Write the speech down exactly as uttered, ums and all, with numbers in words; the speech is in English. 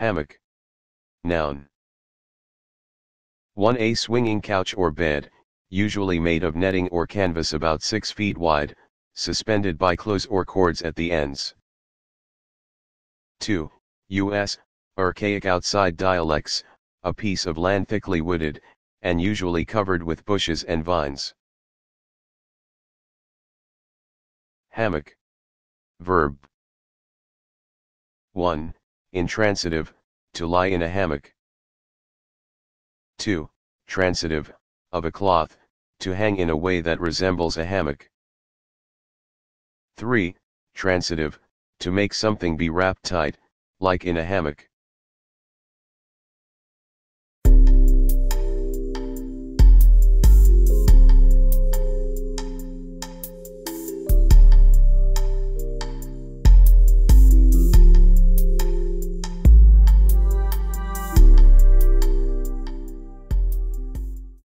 Hammock. Noun. one. A swinging couch or bed, usually made of netting or canvas about six feet wide, suspended by clothes or cords at the ends. two. U S Archaic outside dialects, a piece of land thickly wooded, and usually covered with bushes and vines. Hammock. Verb. one. Intransitive, to lie in a hammock. two. Transitive, of a cloth, to hang in a way that resembles a hammock. three. Transitive, to make something be wrapped tight, like in a hammock.